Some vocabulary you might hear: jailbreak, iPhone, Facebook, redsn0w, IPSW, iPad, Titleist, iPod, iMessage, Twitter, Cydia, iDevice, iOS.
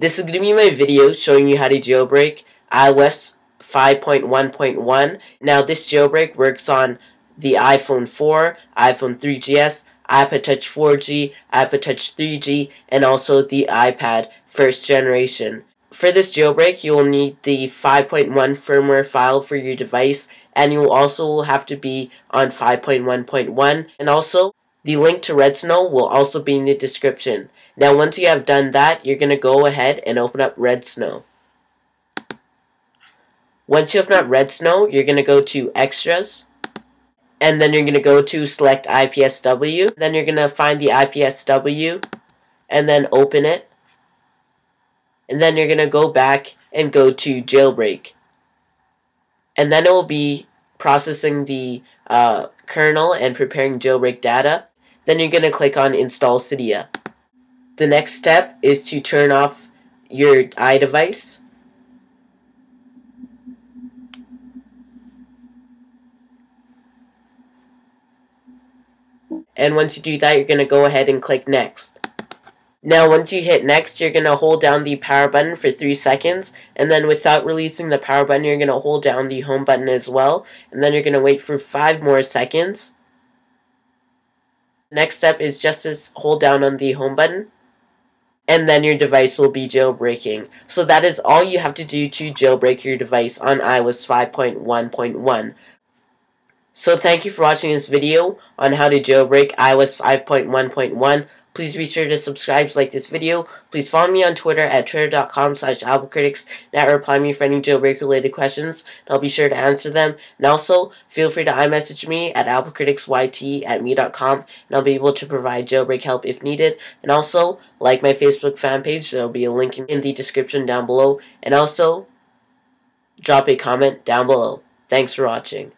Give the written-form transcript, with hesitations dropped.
This is going to be my video showing you how to jailbreak iOS 5.1.1. Now this jailbreak works on the iPhone 4, iPhone 3GS, iPod Touch 4G, iPod Touch 3G, and also the iPad 1st generation. For this jailbreak, you will need the 5.1 firmware file for your device, and you will also have to be on 5.1.1, and also the link to redsn0w will also be in the description. Now once you have done that, you're going to go ahead and open up redsn0w. Once you open up redsn0w, you're going to go to Extras, and then you're going to go to Select IPSW, then you're going to find the IPSW, and then open it. And then you're going to go back and go to Jailbreak. And then it will be processing the kernel and preparing jailbreak data. Then you're going to click on Install Cydia. The next step is to turn off your iDevice. And once you do that, you're going to go ahead and click Next. Now once you hit Next, you're going to hold down the power button for 3 seconds, and then without releasing the power button, you're going to hold down the home button as well, and then you're going to wait for 5 more seconds. Next step is just to hold down on the home button, and then your device will be jailbreaking. So that is all you have to do to jailbreak your device on iOS 5.1.1. So thank you for watching this video on how to jailbreak iOS 5.1.1. Please be sure to subscribe, like this video. Please follow me on Twitter at twitter.com/AppleCritics and reply me for any jailbreak related questions, and I'll be sure to answer them. And also, feel free to iMessage me at applecriticsyt@me.com, and I'll be able to provide jailbreak help if needed. And also, like my Facebook fan page, there will be a link in the description down below. And also, drop a comment down below. Thanks for watching.